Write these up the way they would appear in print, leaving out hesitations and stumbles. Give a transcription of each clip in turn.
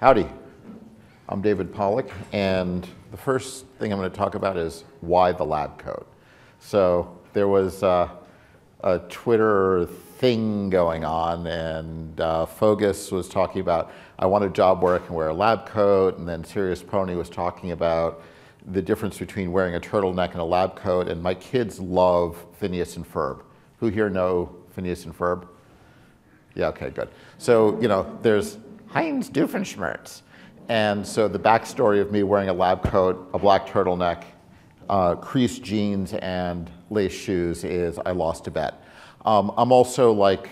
Howdy, I'm David Pollack, and the first thing I'm going to talk about is why the lab coat. So there was a Twitter thing going on, and Fogus was talking about, I want a job where I can wear a lab coat, and then Sirius Pony was talking about the difference between wearing a turtleneck and a lab coat, and my kids love Phineas and Ferb. Who here know Phineas and Ferb? Yeah, okay, good. So, you know, there's Heinz Doofenshmirtz. And so the backstory of me wearing a lab coat, a black turtleneck, creased jeans, and lace shoes is I lost a bet. I'm also like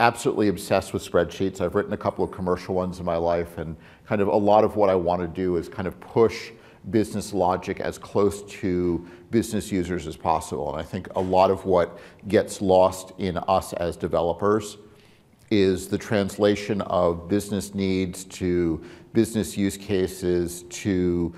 absolutely obsessed with spreadsheets. I've written a couple of commercial ones in my life, and kind of a lot of what I want to do is kind of push business logic as close to business users as possible. And I think a lot of what gets lost in us as developers is the translation of business needs to business use cases to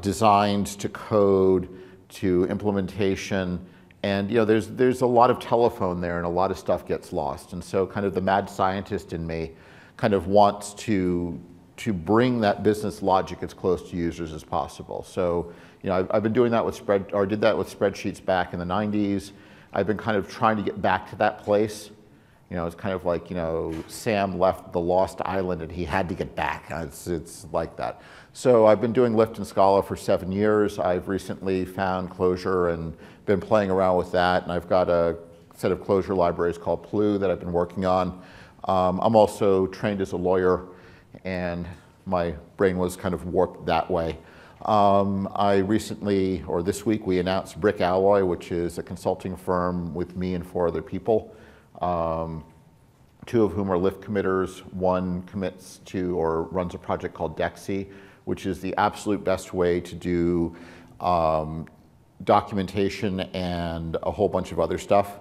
designs to code to implementation. And you know, there's a lot of telephone there, and a lot of stuff gets lost. And so kind of the mad scientist in me kind of wants to bring that business logic as close to users as possible. So, you know, I've been doing that with spreadsheets back in the 90s. I've been kind of trying to get back to that place. You know, it's kind of like, you know, Sam left the lost island and he had to get back. It's like that. So I've been doing Lift and Scala for 7 years. I've recently found Clojure and been playing around with that. And I've got a set of Clojure libraries called Plu that I've been working on. I'm also trained as a lawyer, and my brain was kind of warped that way. I recently, or this week, we announced Brick Alloy, which is a consulting firm with me and 4 other people, two of whom are Lift committers. One commits to or runs a project called Dexy, which is the absolute best way to do documentation and a whole bunch of other stuff.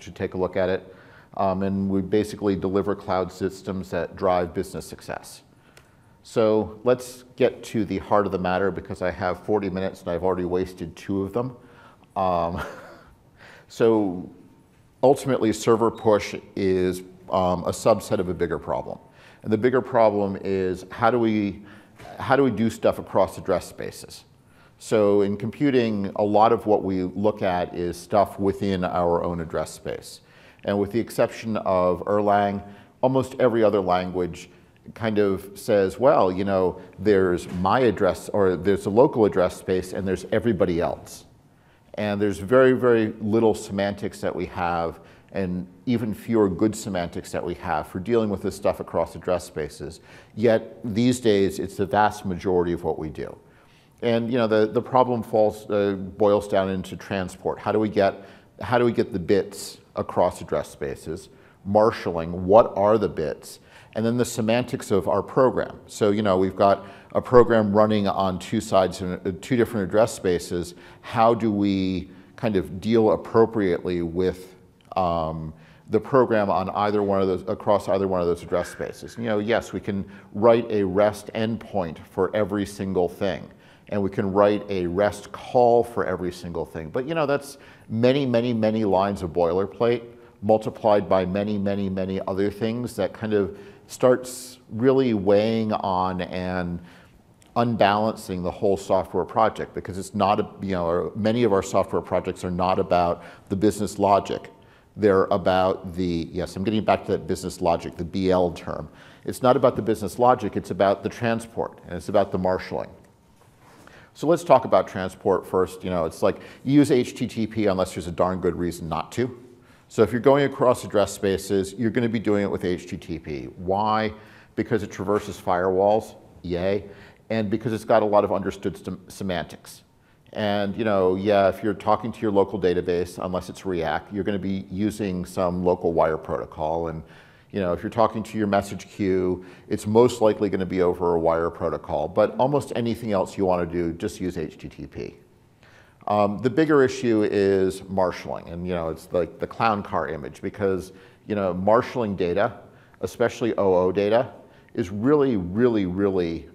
Should take a look at it. And we basically deliver cloud systems that drive business success. So let's get to the heart of the matter, because I have 40 minutes and I've already wasted 2 of them. So ultimately, server push is a subset of a bigger problem. And the bigger problem is how do we do stuff across address spaces? So in computing, a lot of what we look at is stuff within our own address space. And with the exception of Erlang, almost every other language kind of says, well, you know, there's my address, or there's a local address space, and there's everybody else. And there's very, very little semantics that we have, and even fewer good semantics that we have for dealing with this stuff across address spaces. Yet these days, it's the vast majority of what we do. And you know, the problem boils down into transport. How do we get the bits across address spaces, marshalling, what are the bits, and then the semantics of our program. So, you know, we've got a program running on 2 sides and 2 different address spaces. How do we kind of deal appropriately with the program on either one of those, across either one of those address spaces? You know, yes, we can write a REST endpoint for every single thing, and we can write a REST call for every single thing. But you know, that's many, many, many lines of boilerplate multiplied by many, many, many other things that kind of starts really weighing on and unbalancing the whole software project, because it's not, you know, many of our software projects are not about the business logic. They're about the, yes, I'm getting back to that business logic, the BL term. It's not about the business logic, it's about the transport, and it's about the marshalling. So let's talk about transport first. You know, it's like you use HTTP unless there's a darn good reason not to. So if you're going across address spaces, you're going to be doing it with HTTP. Why? Because it traverses firewalls, yay, and because it's got a lot of understood semantics. And you know, yeah, if you're talking to your local database, unless it's React, you're going to be using some local wire protocol. And you know, if you're talking to your message queue, it's most likely going to be over a wire protocol. But almost anything else you want to do, just use HTTP. The bigger issue is marshalling, and you know, it's like the clown car image, because you know, marshalling data, especially OO data, is really, really, really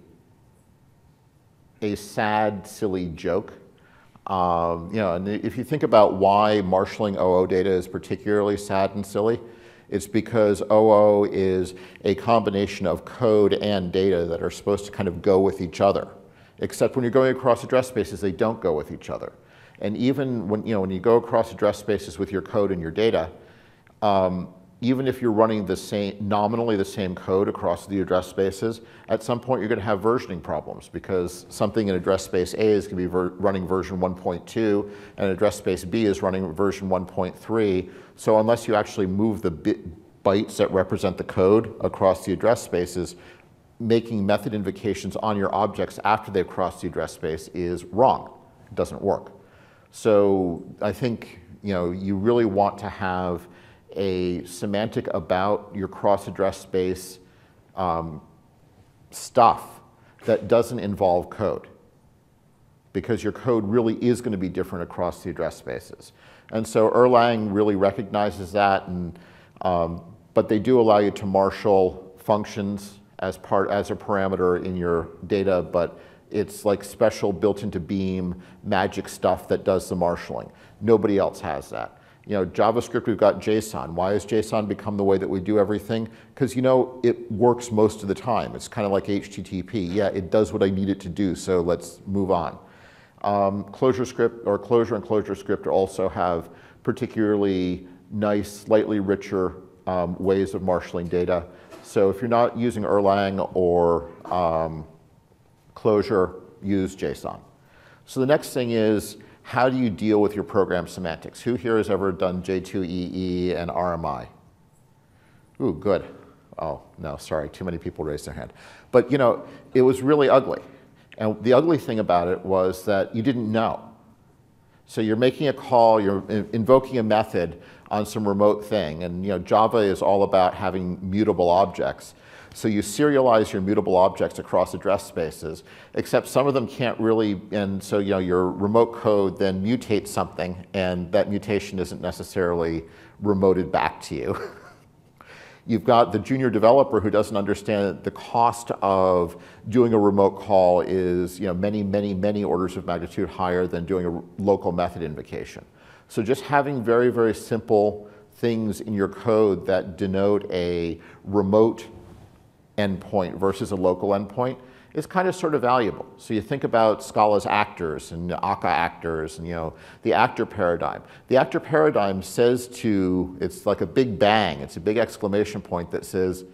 a sad, silly joke. You know, and if you think about why marshalling OO data is particularly sad and silly, It's because OO is a combination of code and data that are supposed to kind of go with each other. Except when you're going across address spaces, they don't go with each other. And even when you go across address spaces with your code and your data, even if you're running the same, nominally the same code across the address spaces, at some point you're going to have versioning problems because something in address space A is going to be running version 1.2 and address space B is running version 1.3. So unless you actually move the bytes that represent the code across the address spaces, making method invocations on your objects after they've crossed the address space is wrong. It doesn't work. So I think you really want to have a semantic about your cross-address space stuff that doesn't involve code, because your code really is going to be different across the address spaces. And so Erlang really recognizes that, and but they do allow you to marshal functions as a parameter in your data, but it's like special built into Beam magic stuff that does the marshalling. Nobody else has that. JavaScript, we've got JSON. Why has JSON become the way that we do everything? Because it works most of the time. It's kind of like HTTP. Yeah, it does what I need it to do, so let's move on. ClojureScript, or Clojure and ClojureScript, also have particularly nice, slightly richer ways of marshalling data. So if you're not using Erlang or Clojure, use JSON. So the next thing is, how do you deal with your program semantics? Who here has ever done J2EE and RMI? Ooh, good. Oh, no, sorry, too many people raised their hand. But it was really ugly. And the ugly thing about it was that you didn't know. So you're making a call, you're invoking a method on some remote thing, and Java is all about having mutable objects. So you serialize your mutable objects across address spaces, except some of them can't really, and so your remote code then mutates something, and that mutation isn't necessarily remoted back to you. You've got the junior developer who doesn't understand that the cost of doing a remote call is many, many, many orders of magnitude higher than doing a local method invocation. So just having very, very simple things in your code that denote a remote endpoint versus a local endpoint is kind of sort of valuable. So you think about Scala's actors and Akka actors and the actor paradigm. The actor paradigm says to, it's like a big bang, it's a big exclamation point that says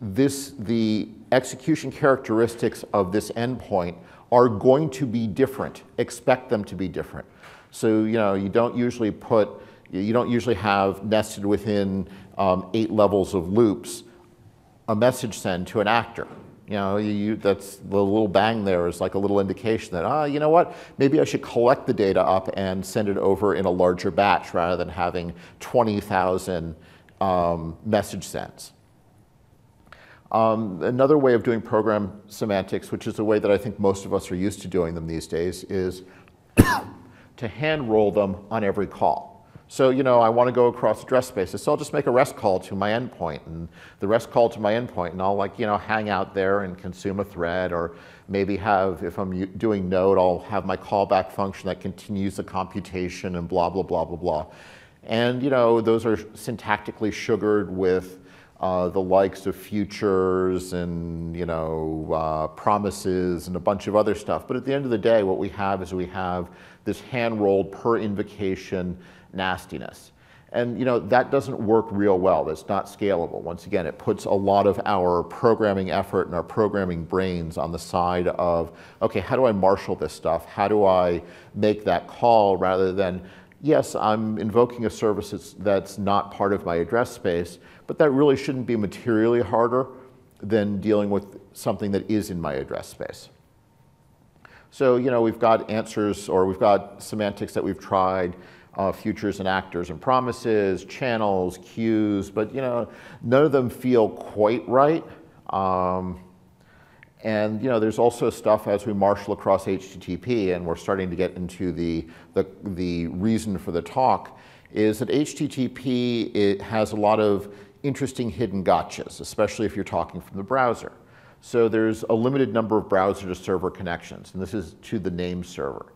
the execution characteristics of this endpoint are going to be different. Expect them to be different. So you don't usually have nested within 8 levels of loops a message send to an actor. That's the little bang there is like a little indication that, you know what, maybe I should collect the data up and send it over in a larger batch rather than having 20,000 message sends. Another way of doing program semantics, which is the way that I think most of us are used to doing them these days, is to hand roll them on every call. So, I want to go across address spaces, so I'll just make a REST call to my endpoint, and the REST call to my endpoint, and I'll hang out there and consume a thread, or maybe have, if I'm doing Node, I'll have my callback function that continues the computation and blah, blah, blah, blah, blah. And, those are syntactically sugared with the likes of futures and, promises and a bunch of other stuff. But at the end of the day, what we have is we have this hand-rolled per invocation nastiness. And that doesn't work real well. That's not scalable. Once again, it puts a lot of our programming effort and our programming brains on the side of, okay, how do I marshal this stuff? How do I make that call rather than, yes, I'm invoking a service that's not part of my address space, but that really shouldn't be materially harder than dealing with something that is in my address space. So, we've got answers, or we've got semantics that we've tried. Futures and actors and promises, channels, queues, but none of them feel quite right. And there's also stuff as we marshal across HTTP, and we're starting to get into the reason for the talk, is that HTTP, it has a lot of interesting hidden gotchas, especially if you're talking from the browser. So there's a limited number of browser to server connections, and this is to the name server.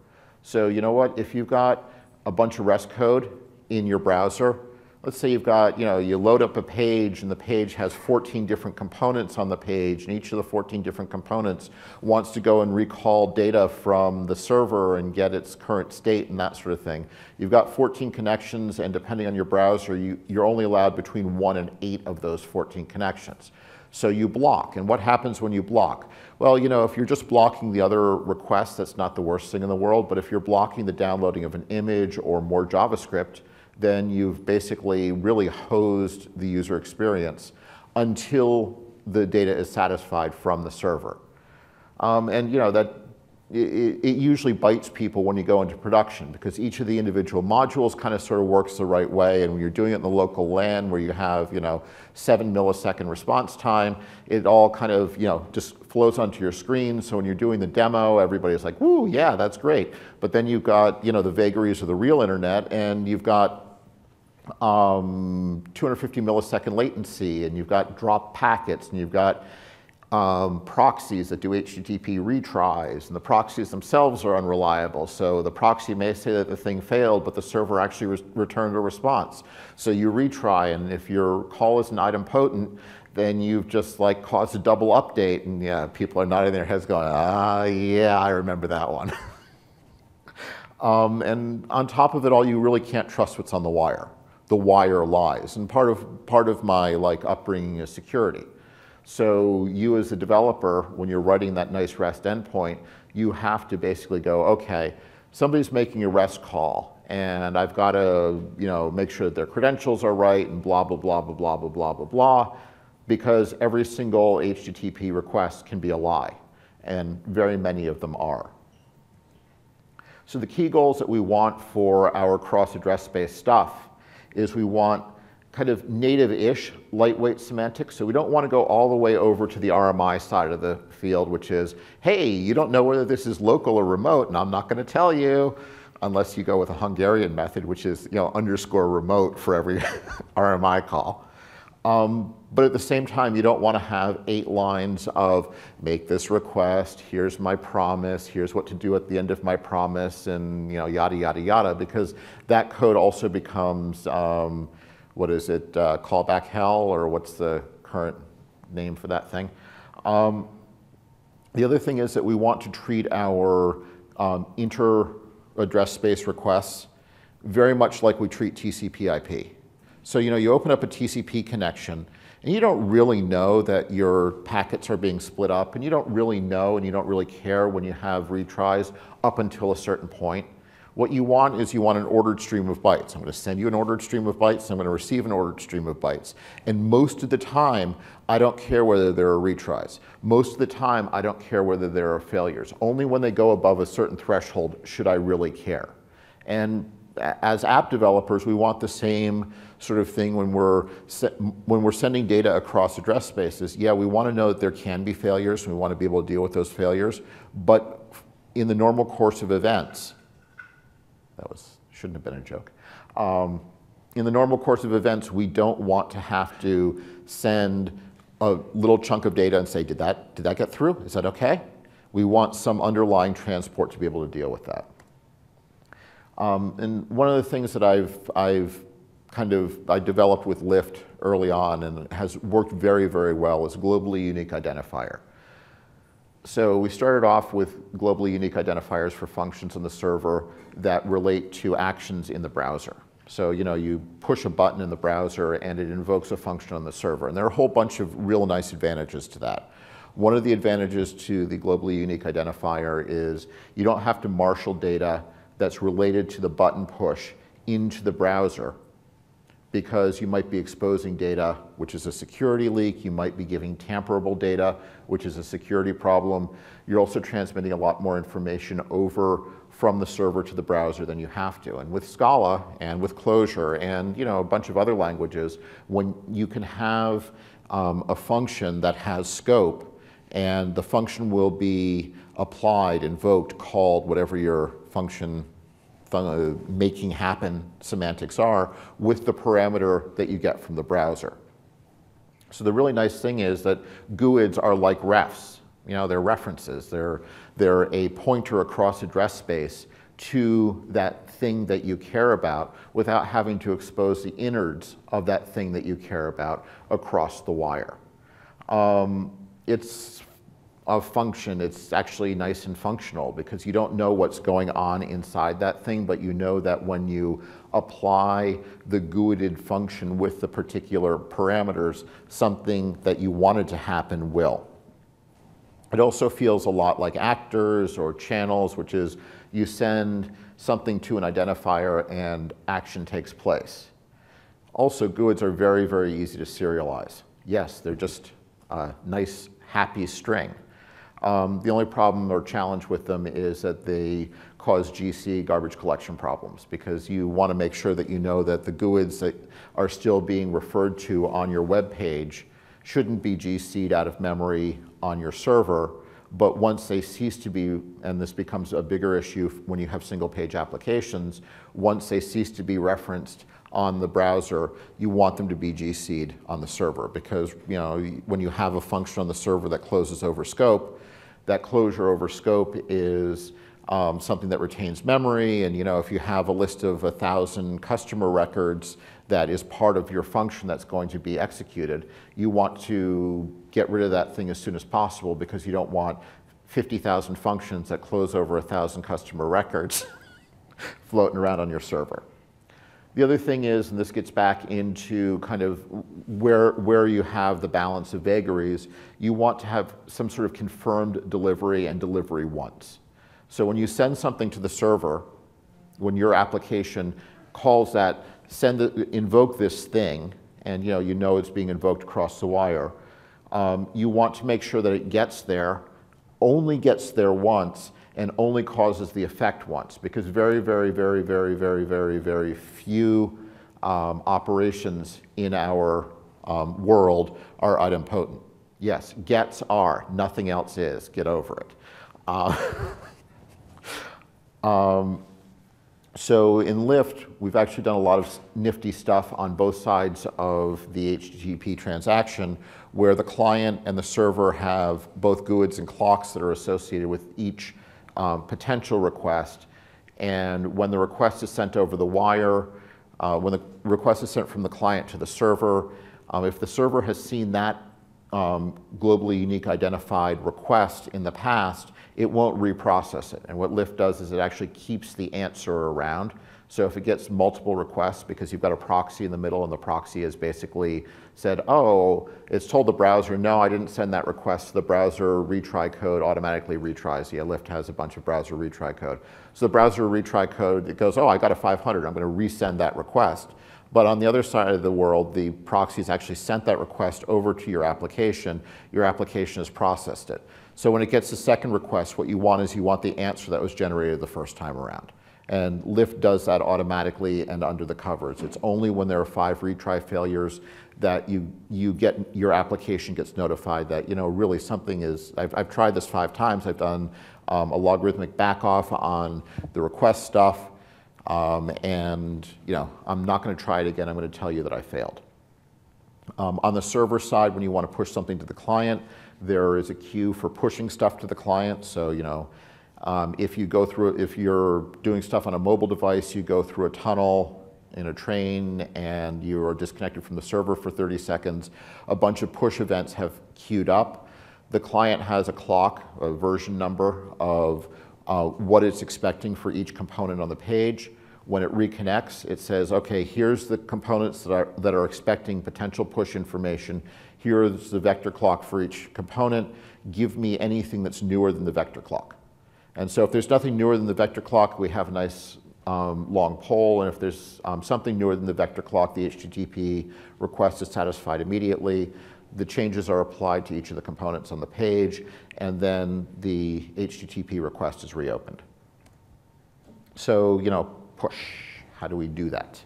So if you've got a bunch of REST code in your browser, Let's say you've got, you load up a page and the page has 14 different components on the page, and each of the 14 different components wants to go and recall data from the server and get its current state and that sort of thing. You've got 14 connections, and depending on your browser, you're only allowed between 1 and 8 of those 14 connections. So you block, and what happens when you block? Well, if you're just blocking the other requests, that's not the worst thing in the world, but if you're blocking the downloading of an image or more JavaScript, then you've basically really hosed the user experience until the data is satisfied from the server. And it usually bites people when you go into production, because each of the individual modules kind of sort of works the right way, and when you're doing it in the local LAN where you have 7 millisecond response time, it all kind of just flows onto your screen. So when you're doing the demo, everybody's like, "Woo, yeah, that's great." But then you've got the vagaries of the real internet, and you've got 250 millisecond latency, and you've got dropped packets, and you've got proxies that do HTTP retries, and the proxies themselves are unreliable. So the proxy may say that the thing failed, but the server actually returned a response. So you retry, and if your call isn't idempotent, then you've just caused a double update, and people are nodding their heads going, "Ah, yeah, I remember that one." And on top of it all, you really can't trust what's on the wire. The wire lies, and part of my upbringing is security. So you as a developer, when you're writing that nice REST endpoint, you have to basically go, okay, somebody's making a REST call, and I've got to make sure that their credentials are right, and blah, blah, blah, blah, blah, blah, blah, blah, blah, because every single HTTP request can be a lie, and very many of them are. So the key goals that we want for our cross-address space stuff is we want kind of native-ish, lightweight semantics. So we don't want to go all the way over to the RMI side of the field, which is, hey, you don't know whether this is local or remote, and I'm not going to tell you, unless you go with a Hungarian method, which is _remote for every RMI call. But at the same time, you don't want to have 8 lines of make this request, here's my promise, here's what to do at the end of my promise, and yada, yada, yada, because that code also becomes what is it, callback hell, or what's the current name for that thing? The other thing is that we want to treat our inter-address space requests very much like we treat TCP IP. So you open up a TCP connection, and you don't really know that your packets are being split up, and you don't really know, and you don't really care when you have retries up until a certain point. What you want is you want an ordered stream of bytes. I'm going to send you an ordered stream of bytes, and I'm going to receive an ordered stream of bytes. And most of the time, I don't care whether there are retries. Most of the time, I don't care whether there are failures. Only when they go above a certain threshold should I really care. And as app developers, we want the same sort of thing when we're sending data across address spaces. Yeah, we want to know that there can be failures, and we want to be able to deal with those failures. But in the normal course of events, that shouldn't have been a joke. In the normal course of events, we don't want to have to send a little chunk of data and say, did that get through? Is that okay? We want some underlying transport to be able to deal with that. And one of the things that I developed with Lift early on, and it has worked very, very well, is globally unique identifier. So we started off with globally unique identifiers for functions on the server that relate to actions in the browser. So you push a button in the browser and it invokes a function on the server. And there are a whole bunch of real nice advantages to that. One of the advantages to the globally unique identifier is you don't have to marshal data that's related to the button push into the browser, because you might be exposing data, which is a security leak. You might be giving tamperable data, which is a security problem. You're also transmitting a lot more information over from the server to the browser than you have to. And with Scala and with Clojure and a bunch of other languages, when you can have a function that has scope, and the function will be applied, invoked, called, whatever your function making happen semantics are, with the parameter that you get from the browser. So the really nice thing is that GUIDs are like refs. They're references. They're a pointer across address space to that thing that you care about without having to expose the innards of that thing that you care about across the wire. It's a function. It's actually nice and functional because you don't know what's going on inside that thing, but you know that when you apply the GUIDed function with the particular parameters, something that you wanted to happen will. It also feels a lot like actors or channels, which is you send something to an identifier and action takes place. Also, GUIDs are very, very easy to serialize. Yes, they're just a nice, happy string. The only problem or challenge with them is that they cause GC garbage collection problems because you want to make sure that you know that the GUIDs that are still being referred to on your web page shouldn't be GC'd out of memory on your server, but once they cease to be, and this becomes a bigger issue when you have single page applications, once they cease to be referenced on the browser, you want them to be GC'd on the server because, you know, when you have a function on the server that closes over scope, that closure over scope is something that retains memory, and, you know, if you have a list of 1,000 customer records that is part of your function that's going to be executed, you want to get rid of that thing as soon as possible because you don't want 50,000 functions that close over 1,000 customer records floating around on your server. The other thing is, and this gets back into kind of where you have the balance of vagaries, you want to have some sort of confirmed delivery and delivery once. So when you send something to the server, when your application calls that, invoke this thing, and you know it's being invoked across the wire, you want to make sure that it gets there, only gets there once, and only causes the effect once, because very, very, very, very, very, very, very few operations in our world are idempotent. Yes, gets are, nothing else is, get over it. So in Lift, we've actually done a lot of nifty stuff on both sides of the HTTP transaction where the client and the server have both GUIDs and clocks that are associated with each potential request. And when the request is sent over the wire, when the request is sent from the client to the server, if the server has seen that globally unique identified request in the past, it won't reprocess it. And what Lift does is it actually keeps the answer around. So if it gets multiple requests because you've got a proxy in the middle and the proxy has basically said, oh, it's told the browser, no, I didn't send that request. The browser retry code automatically retries. Yeah, Lift has a bunch of browser retry code. So the browser retry code, it goes, oh, I got a 500. I'm going to resend that request. But on the other side of the world, the proxy's actually sent that request over to your application. Your application has processed it. So when it gets the second request, what you want is you want the answer that was generated the first time around. And Lift does that automatically and under the covers. It's only when there are 5 retry failures that you get, your application gets notified that, you know, really something is, I've tried this 5 times. I've done a logarithmic back off on the request stuff. And, you know, I'm not going to try it again. I'm going to tell you that I failed. On the server side, when you want to push something to the client, there is a queue for pushing stuff to the client. So, you know, if you're doing stuff on a mobile device, you go through a tunnel in a train and you are disconnected from the server for 30 seconds. A bunch of push events have queued up. The client has a clock, a version number of what it's expecting for each component on the page. When it reconnects, it says, okay, here's the components that are expecting potential push information. Here's the vector clock for each component. Give me anything that's newer than the vector clock. And so if there's nothing newer than the vector clock, we have a nice long poll. And if there's something newer than the vector clock, the HTTP request is satisfied immediately. The changes are applied to each of the components on the page, and then the HTTP request is reopened. So, you know, push. How do we do that?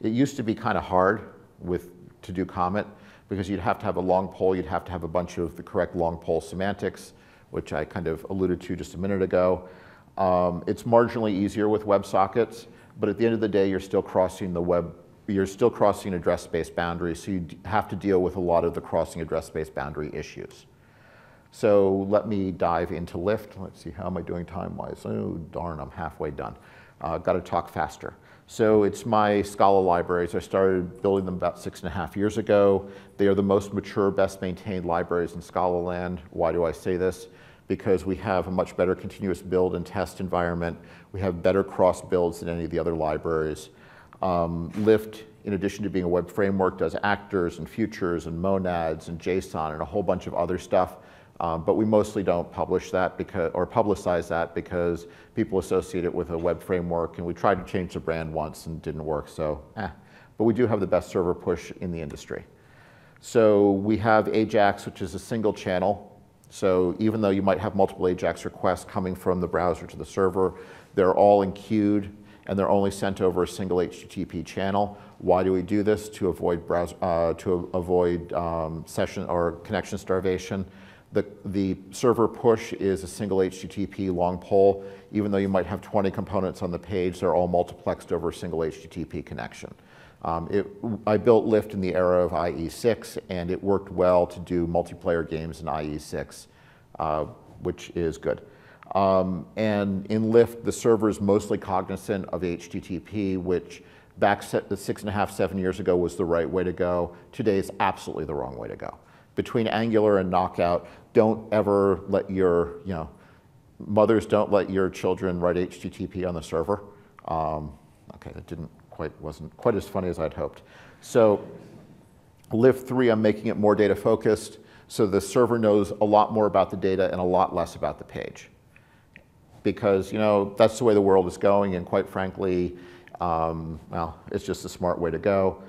It used to be kind of hard to do commit because you'd have to have a long poll. You'd have to have a bunch of the correct long poll semantics, which I kind of alluded to just a minute ago. It's marginally easier with WebSockets, but at the end of the day, you're still crossing the web. You're still crossing address space boundaries, so you have to deal with a lot of the crossing address space boundary issues. So let me dive into Lift. Let's see, how am I doing time-wise? Oh, darn, I'm halfway done. Got to talk faster. So it's my Scala libraries. I started building them about 6.5 years ago. They are the most mature, best-maintained libraries in Scala land. Why do I say this? Because we have a much better continuous build and test environment. We have better cross-builds than any of the other libraries. Lift, in addition to being a web framework, does actors and futures and monads and JSON and a whole bunch of other stuff. But we mostly don't publish that or publicize that because people associate it with a web framework, and we tried to change the brand once and didn't work, so eh. But we do have the best server push in the industry. So we have AJAX, which is a single channel. So even though you might have multiple AJAX requests coming from the browser to the server, they're all enqueued and they're only sent over a single HTTP channel. Why do we do this? To avoid session or connection starvation. The server push is a single HTTP long poll. Even though you might have 20 components on the page, they're all multiplexed over a single HTTP connection. I built Lift in the era of IE6, and it worked well to do multiplayer games in IE6, which is good. And in Lift, the server is mostly cognizant of HTTP, which back 6.5, 7 years ago was the right way to go. Today is absolutely the wrong way to go. Between Angular and Knockout, don't ever let your, mothers don't let your children write HTTP on the server. Okay, that wasn't quite as funny as I'd hoped. So Lift 3, I'm making it more data focused, so the server knows a lot more about the data and a lot less about the page. Because, that's the way the world is going, and quite frankly, well, it's just a smart way to go.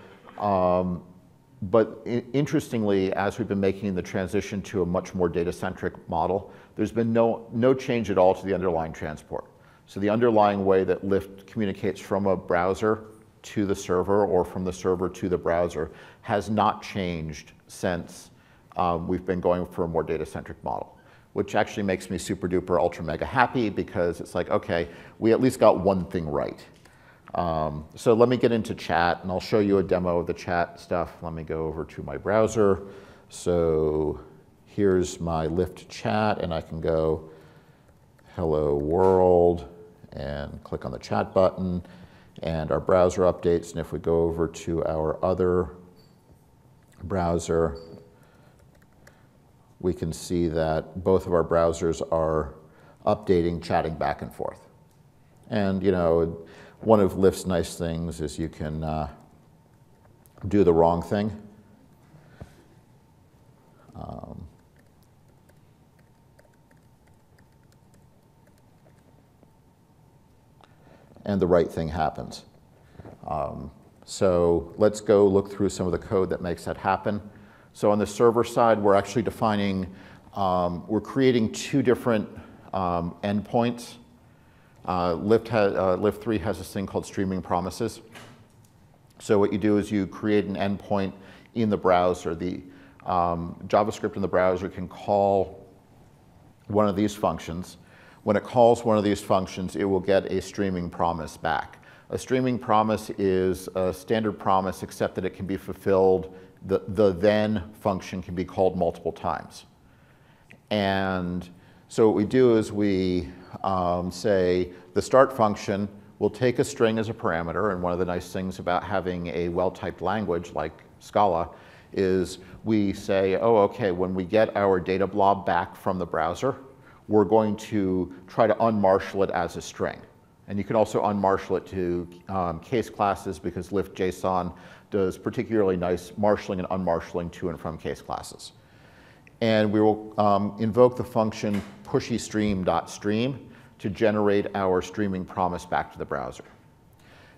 But interestingly, as we've been making the transition to a much more data-centric model, there's been no change at all to the underlying transport. So the underlying way that Lift communicates from a browser to the server or from the server to the browser has not changed since we've been going for a more data-centric model, which actually makes me super duper ultra mega happy because it's like, okay, we at least got one thing right. So let me get into chat, and I'll show you a demo of the chat stuff. Let me go over to my browser. So here's my Lift chat, and I can go hello world and click on the chat button, and our browser updates. And if we go over to our other browser, we can see that both of our browsers are updating, chatting back and forth. And one of Lift's nice things is you can do the wrong thing. And the right thing happens. So let's go look through some of the code that makes that happen. So on the server side, we're actually defining, we're creating two different endpoints. Lift 3 has this thing called streaming promises. So what you do is you create an endpoint in the browser. The JavaScript in the browser can call one of these functions. When it calls one of these functions, it will get a streaming promise back. A streaming promise is a standard promise, except that it can be fulfilled. The then function can be called multiple times. And so what we do is we say the start function will take a string as a parameter, and one of the nice things about having a well-typed language like Scala is we say, oh, okay, when we get our data blob back from the browser, we're going to try to unmarshal it as a string. And you can also unmarshal it to case classes, because Lift.json does particularly nice marshaling and unmarshaling to and from case classes. And we will invoke the function pushystream.stream to generate our streaming promise back to the browser.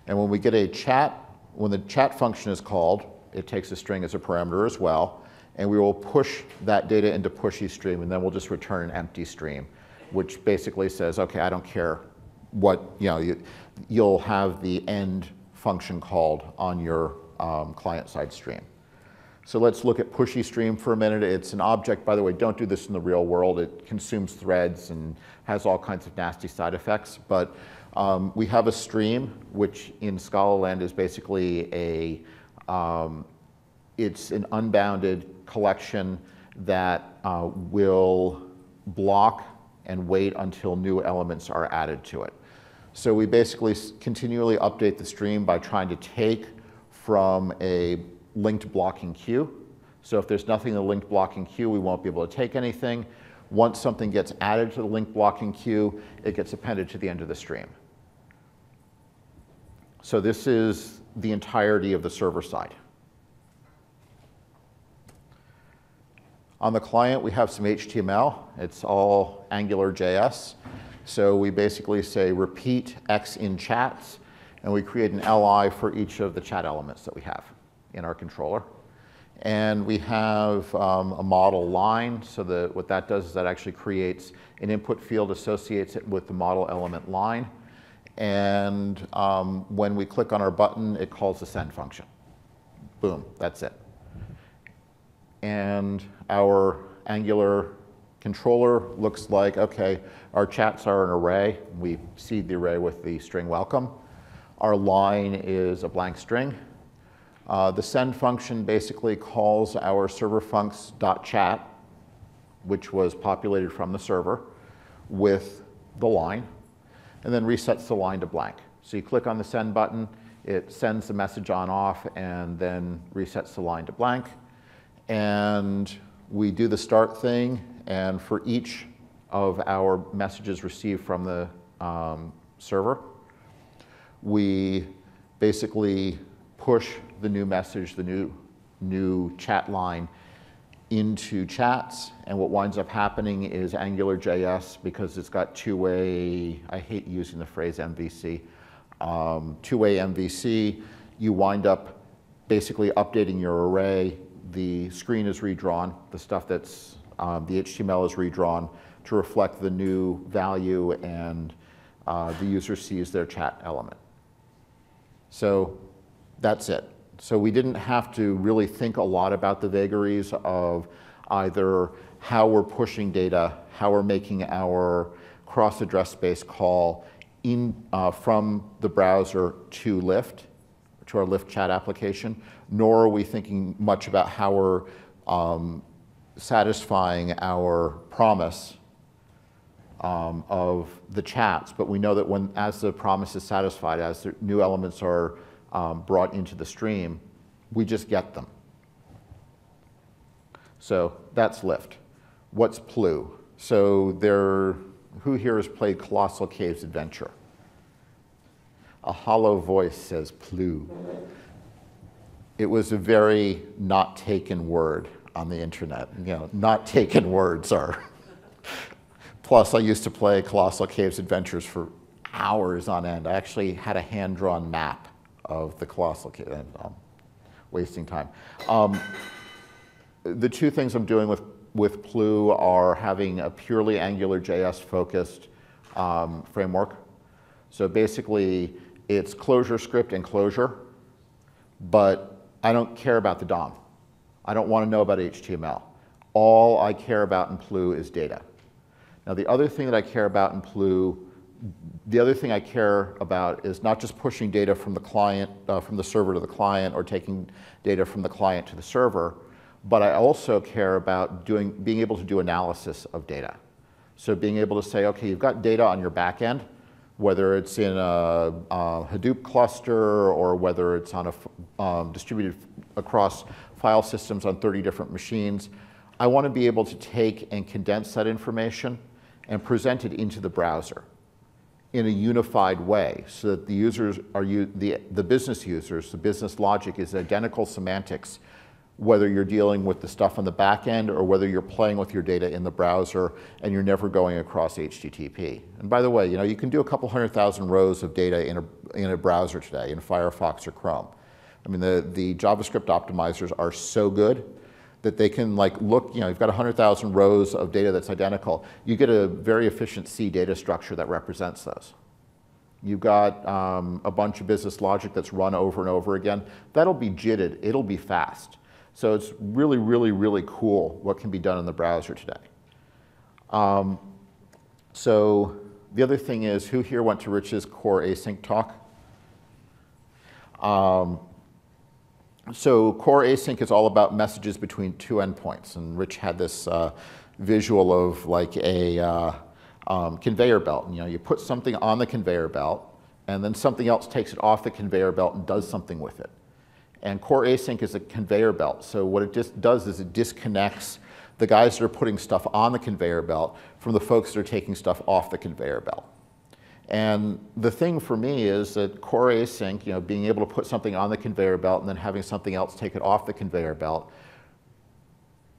And when we get a chat, when the chat function is called, it takes a string as a parameter as well, and we will push that data into pushystream, and then we'll just return an empty stream, which basically says, okay, I don't care what, you'll have the end function called on your client-side stream. So let's look at pushystream for a minute. It's an object, by the way, don't do this in the real world. It consumes threads and has all kinds of nasty side effects. But we have a stream, which in Scala land is basically it's an unbounded collection that will block and wait until new elements are added to it. So we basically continually update the stream by trying to take from a linked blocking queue. So if there's nothing in the linked blocking queue, we won't be able to take anything. Once something gets added to the linked blocking queue, it gets appended to the end of the stream. So this is the entirety of the server side. On the client, we have some HTML. It's all AngularJS. So we basically say repeat X in chats, and we create an li for each of the chat elements that we have in our controller. And we have a model line. So what that does is that actually creates an input field, associates it with the model element line. And when we click on our button, it calls the send function. Boom, that's it. And our Angular controller looks like, OK, our chats are an array. We seed the array with the string welcome. Our line is a blank string. The send function basically calls our server func.chat, which was populated from the server, with the line, and then resets the line to blank. So you click on the send button. It sends the message on off and then resets the line to blank. And we do the start thing. And for each of our messages received from the server, we basically push the new message, the new chat line into chats. And what winds up happening is AngularJS, because it's got two-way, I hate using the phrase MVC, two-way MVC, you wind up basically updating your array. The screen is redrawn. The stuff that's the HTML is redrawn to reflect the new value, and the user sees their chat element. So that's it. So we didn't have to really think a lot about the vagaries of either how we're pushing data, how we're making our cross-address space call from the browser to Lift, to our Lift chat application, nor are we thinking much about how we're satisfying our promise of the chats. But we know that as the promise is satisfied, as the new elements are brought into the stream, we just get them. So that's Lift. What's Plu? So who here has played Colossal Cave's Adventure? A hollow voice says Plu. It was a very not taken word on the internet. You know, not taken words are. Plus, I used to play Colossal Cave's Adventures for hours on end. I actually had a hand-drawn map of the Colossal Cave. I'm wasting time. The two things I'm doing with Plu are having a purely AngularJS-focused framework. So basically, it's ClojureScript and Clojure, but I don't care about the DOM. I don't want to know about HTML. All I care about in Plu is data. Now, the other thing that I care about in Plu, the other thing I care about is not just pushing data from the client, from the server to the client, or taking data from the client to the server, but I also care about being able to do analysis of data. So being able to say, okay, you've got data on your back end, whether it's in a Hadoop cluster or whether it's on a distributed across file systems on 30 different machines. I want to be able to take and condense that information and present it into the browser in a unified way so that the users are the business users, the business logic is identical semantics, whether you're dealing with the stuff on the back end or whether you're playing with your data in the browser and you're never going across HTTP. And by the way, you know, you can do a couple 100,000 rows of data in a browser today, in Firefox or Chrome. I mean, the JavaScript optimizers are so good that they can like look, you know, you've got 100,000 rows of data that's identical. You get a very efficient C data structure that represents those. You've got a bunch of business logic that's run over and over again. That'll be jitted. It'll be fast. So it's really, really, really cool what can be done in the browser today. So the other thing is, who here went to Rich's core async talk? So core async is all about messages between two endpoints, and Rich had this visual of like a conveyor belt. You know, you put something on the conveyor belt, and then something else takes it off the conveyor belt and does something with it. And core async is a conveyor belt. So what it just does is it disconnects the guys that are putting stuff on the conveyor belt from the folks that are taking stuff off the conveyor belt. And the thing for me is that core async, you know, being able to put something on the conveyor belt and then having something else take it off the conveyor belt,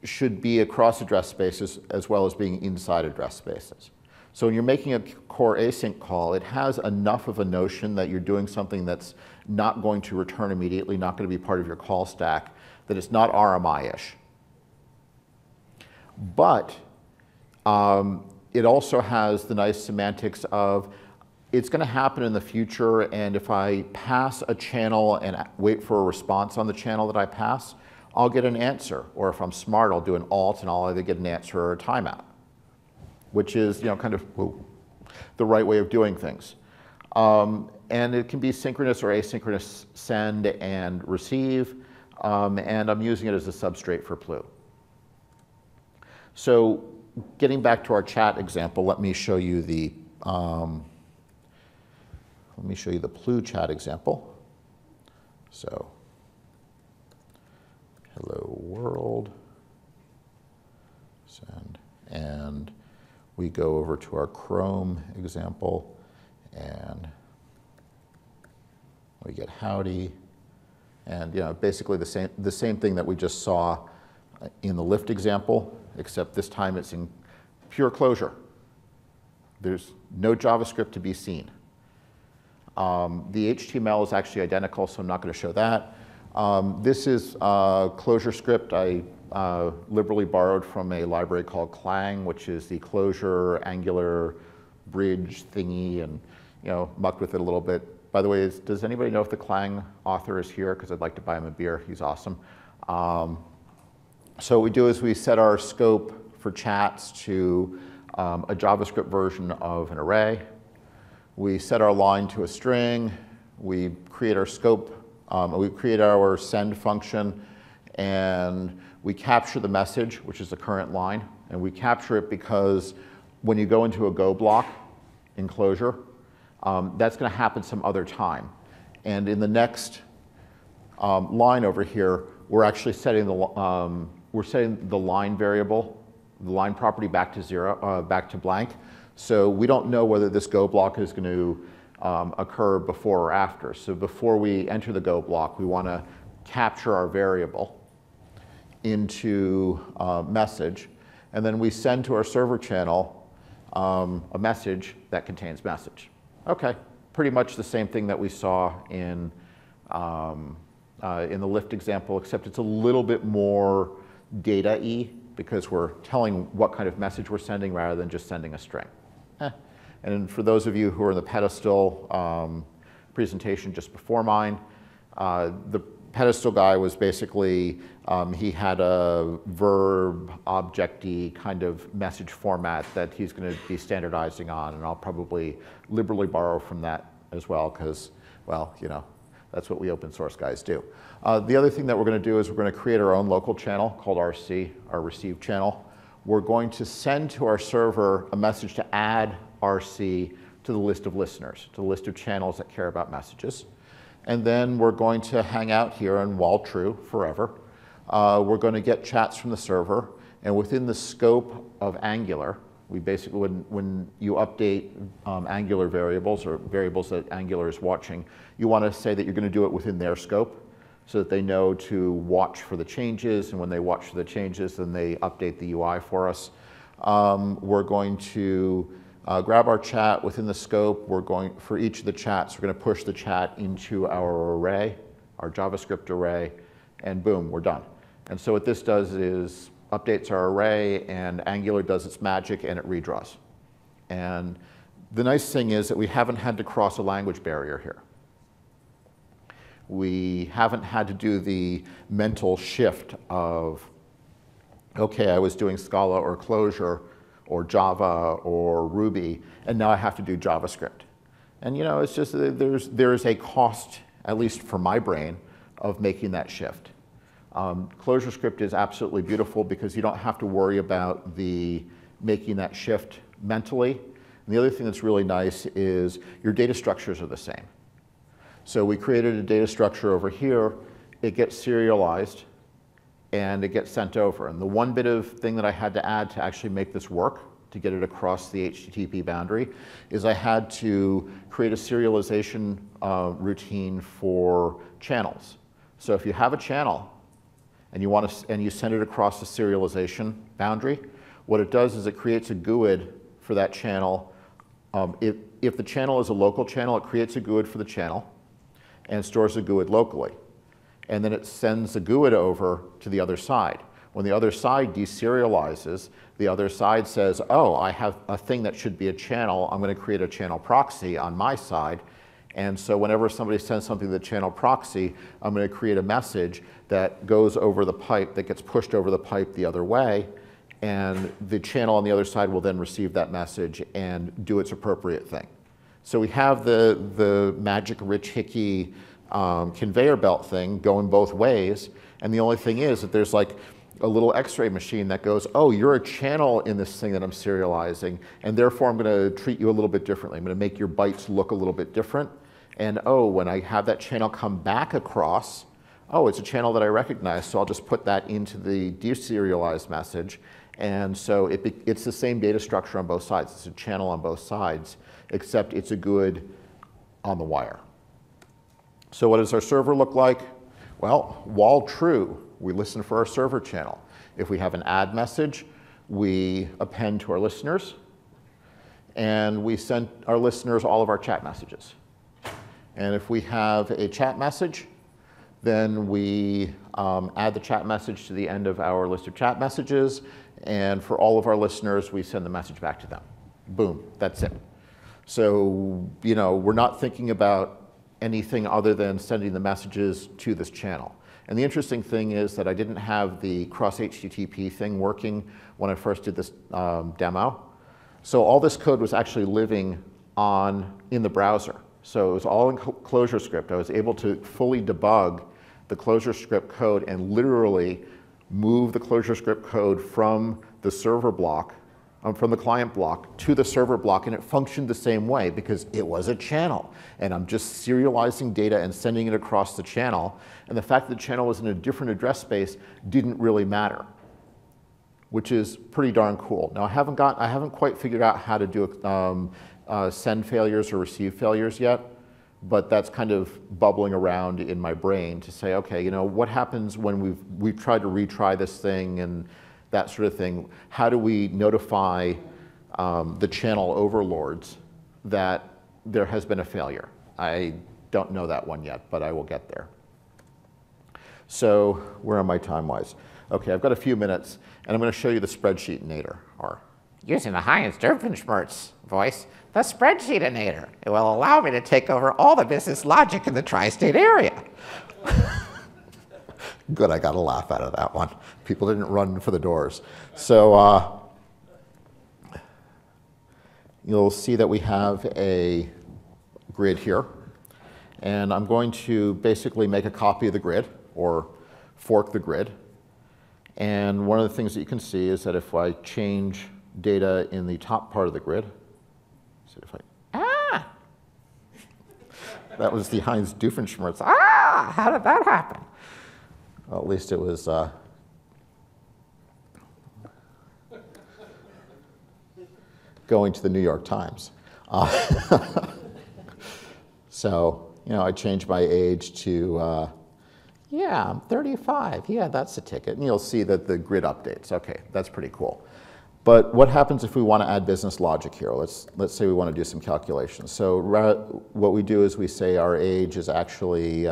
should be across address spaces as well as being inside address spaces. So when you're making a core async call, it has enough of a notion that you're doing something that's not going to return immediately, not going to be part of your call stack, that it's not RMI-ish. But it also has the nice semantics of it's going to happen in the future, and if I pass a channel and wait for a response on the channel that I pass, I'll get an answer. Or if I'm smart, I'll do an alt and I'll either get an answer or a timeout, which is, you know, kind of the right way of doing things. And it can be synchronous or asynchronous send and receive, and I'm using it as a substrate for Plu. So getting back to our chat example, let me show you the Plu chat example. So, hello world, send, and we go over to our Chrome example, and we get howdy, and you know, basically the same thing that we just saw in the Lift example, except this time it's in pure Clojure. There's no JavaScript to be seen. The HTML is actually identical, so I'm not going to show that. This is ClojureScript. I liberally borrowed from a library called Clang, which is the Clojure Angular bridge thingy, and you know, mucked with it a little bit. By the way, does anybody know if the Clang author is here? Because I'd like to buy him a beer. He's awesome. So what we do is we set our scope for chats to a JavaScript version of an array. We set our line to a string. We create our scope. We create our send function, and we capture the message, which is the current line. And we capture it because when you go into a go block in Clojure, that's going to happen some other time. And in the next line over here, we're actually setting the line variable, the line property back to zero, back to blank. So we don't know whether this go block is going to occur before or after. So before we enter the go block, we want to capture our variable into a message, and then we send to our server channel a message that contains message. Okay, pretty much the same thing that we saw in the Lift example, except it's a little bit more data-y because we're telling what kind of message we're sending rather than just sending a string. And for those of you who are in the pedestal presentation just before mine, the pedestal guy was basically, he had a verb object-y kind of message format that he's going to be standardizing on, and I'll probably liberally borrow from that as well because, well, you know, that's what we open source guys do. The other thing that we're going to do is we're going to create our own local channel called RC, our receive channel. We're going to send to our server a message to add RC to the list of listeners, to the list of channels that care about messages. And then we're going to hang out here and while true forever, we're going to get chats from the server. And within the scope of Angular, we basically, when you update Angular variables or variables that Angular is watching, you want to say that you're going to do it within their scope so that they know to watch for the changes. And when they watch for the changes, then they update the UI for us. We're going to grab our chat within the scope. We're going, for each of the chats, we're going to push the chat into our array, our JavaScript array, and boom, we're done. And so what this does is updates our array, and Angular does its magic, and it redraws. And the nice thing is that we haven't had to cross a language barrier here. We haven't had to do the mental shift of, okay, I was doing Scala or Clojure, or Java or Ruby, and now I have to do JavaScript. And you know, it's just there's a cost, at least for my brain, of making that shift. ClojureScript is absolutely beautiful because you don't have to worry about the making that shift mentally. And the other thing that's really nice is your data structures are the same. So we created a data structure over here. It gets serialized, and it gets sent over. And the one bit of thing that I had to add to actually make this work, to get it across the HTTP boundary, is I had to create a serialization routine for channels. So if you have a channel and you want to, and you send it across the serialization boundary, what it does is it creates a GUID for that channel. If the channel is a local channel, it creates a GUID for the channel and stores a GUID locally. And then it sends the GUID over to the other side. When the other side deserializes, the other side says, oh, I have a thing that should be a channel. I'm going to create a channel proxy on my side. And so whenever somebody sends something to the channel proxy, I'm going to create a message that goes over the pipe, that gets pushed over the pipe the other way. And the channel on the other side will then receive that message and do its appropriate thing. So we have the magic Rich Hickey conveyor belt thing going both ways. And the only thing is that there's like a little x-ray machine that goes, oh, you're a channel in this thing that I'm serializing, and therefore I'm going to treat you a little bit differently. I'm going to make your bytes look a little bit different. And oh, when I have that channel come back across, oh, it's a channel that I recognize, so I'll just put that into the deserialized message. And so it's the same data structure on both sides. It's a channel on both sides, except it's a GUID on the wire. So what does our server look like? Well, while true, we listen for our server channel. If we have an add message, we append to our listeners, and we send our listeners all of our chat messages. And if we have a chat message, then we add the chat message to the end of our list of chat messages, and for all of our listeners, we send the message back to them. Boom, that's it. So, you know, we're not thinking about anything other than sending the messages to this channel. And the interesting thing is that I didn't have the cross HTTP thing working when I first did this demo. So all this code was actually living in the browser. So it was all in ClojureScript. I was able to fully debug the ClojureScript code and literally move the ClojureScript code from the server block, from the client block to the server block, and it functioned the same way because it was a channel. And I'm just serializing data and sending it across the channel. And the fact that the channel was in a different address space didn't really matter, which is pretty darn cool. Now, I haven't quite figured out how to do send failures or receive failures yet, but that's kind of bubbling around in my brain to say, okay, you know, what happens when we've tried to retry this thing and that sort of thing? How do we notify the channel overlords that there has been a failure? I don't know that one yet, but I will get there. So where am I time-wise? OK, I've got a few minutes, and I'm going to show you the spreadsheet-inator. Using the Heinz Doofenshmirtz voice, the spreadsheet-inator. It will allow me to take over all the business logic in the tri-state area. Good, I got a laugh out of that one. People didn't run for the doors. So you'll see that we have a grid here. And I'm going to basically make a copy of the grid, or fork the grid. And one of the things that you can see is that if I change data in the top part of the grid, so if I, that was the Heinz Doofenshmirtz, how did that happen? Well, at least it was, going to the New York Times. So, you know, I changed my age to, yeah, I'm 35. Yeah, that's the ticket. And you'll see that the grid updates. OK, that's pretty cool. But what happens if we want to add business logic here? Let's say we want to do some calculations. So what we do is we say our age is actually,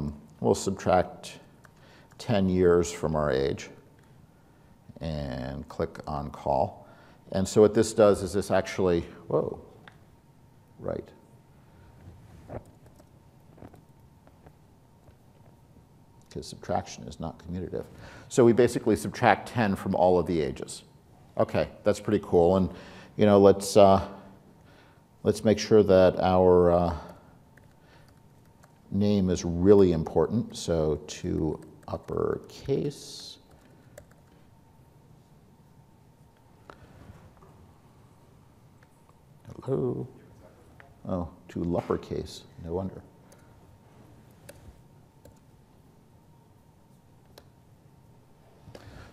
we'll subtract 10 years from our age and click on call. And so what this does is this actually, whoa, right. Because subtraction is not commutative. So we basically subtract 10 from all of the ages. OK, that's pretty cool. And you know, let's make sure that our Name is really important, so to uppercase. Hello. Oh, to lowercase, no wonder.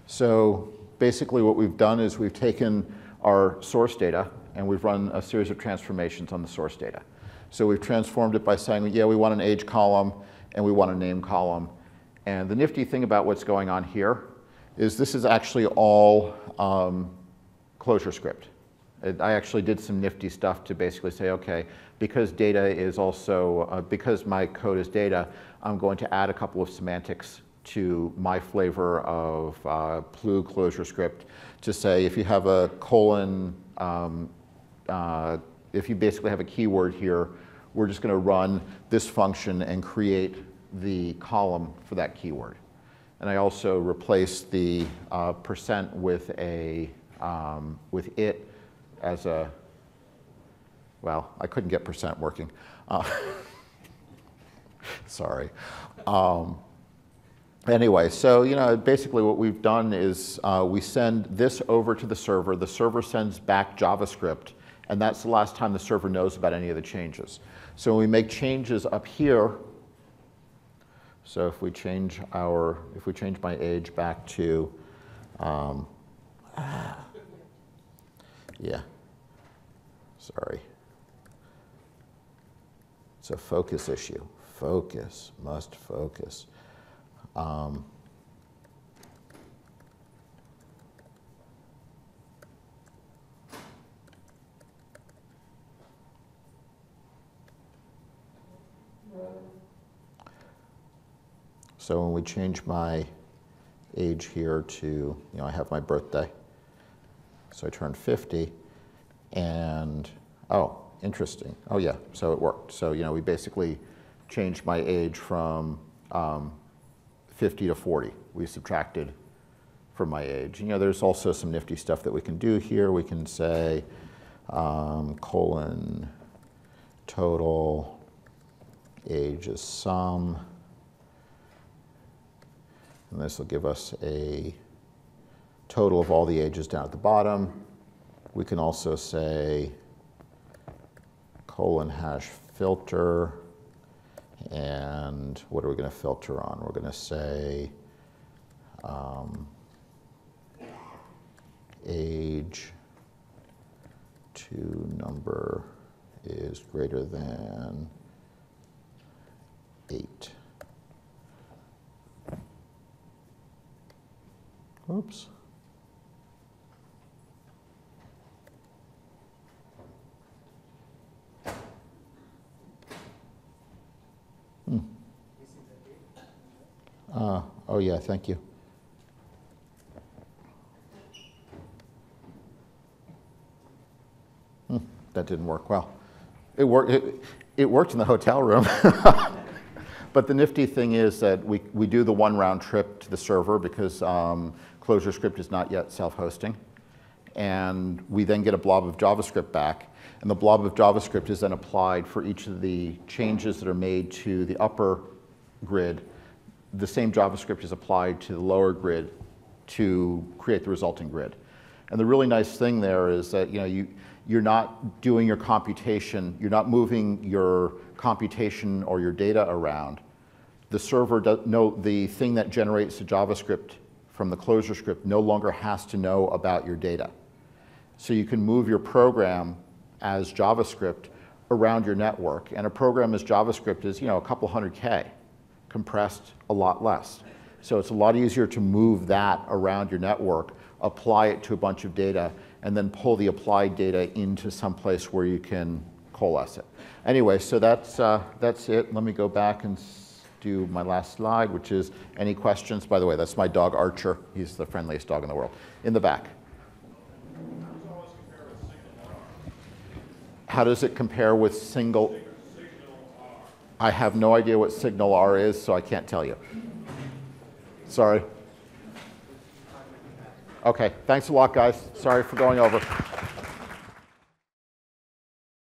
So basically what we've done is we've taken our source data and we've run a series of transformations on the source data. So we've transformed it by saying, yeah, we want an age column and we want a name column. And the nifty thing about what's going on here is this is actually all ClojureScript. I actually did some nifty stuff to basically say, okay, because data is also, because my code is data, I'm going to add a couple of semantics to my flavor of Plu ClojureScript to say if you have a colon, if you basically have a keyword here, we're just going to run this function and create the column for that keyword. And I also replaced the percent with a, with it as a, well, I couldn't get percent working. Sorry. Anyway, so you know, basically what we've done is we send this over to the server sends back JavaScript, and that's the last time the server knows about any of the changes. So when we make changes up here, so if we change our, if we change my age back to, yeah, sorry. It's a focus issue. Focus, must focus. So when we change my age here to, you know, I have my birthday, so I turned 50, and, oh, interesting. Oh yeah, so it worked. So, you know, we basically changed my age from 50 to 40. We subtracted from my age. You know, there's also some nifty stuff that we can do here. We can say colon total age is sum. And this will give us a total of all the ages down at the bottom. We can also say colon hash filter. And what are we going to filter on? We're going to say age to number is greater than 8. Oops. Oh yeah, thank you. That didn't work well. It worked. It worked in the hotel room. But the nifty thing is that we do the one round trip to the server because ClojureScript is not yet self-hosting, and we then get a blob of JavaScript back. And the blob of JavaScript is then applied for each of the changes that are made to the upper grid. The same JavaScript is applied to the lower grid to create the resulting grid. And the really nice thing there is that you know, you're not doing your computation, you're not moving your computation or your data around. The server, the thing that generates the JavaScript from the ClojureScript no longer has to know about your data. So you can move your program as JavaScript around your network. And a program as JavaScript is, you know, a couple hundred K. Compressed a lot less. So it's a lot easier to move that around your network, apply it to a bunch of data, and then pull the applied data into some place where you can coalesce it. Anyway, so that's it. Let me go back and do my last slide, which is any questions? By the way, that's my dog Archer. He's the friendliest dog in the world. In the back. How does it compare with single? I have no idea what signal R is, so I can't tell you. Sorry. Okay, thanks a lot, guys. Sorry for going over.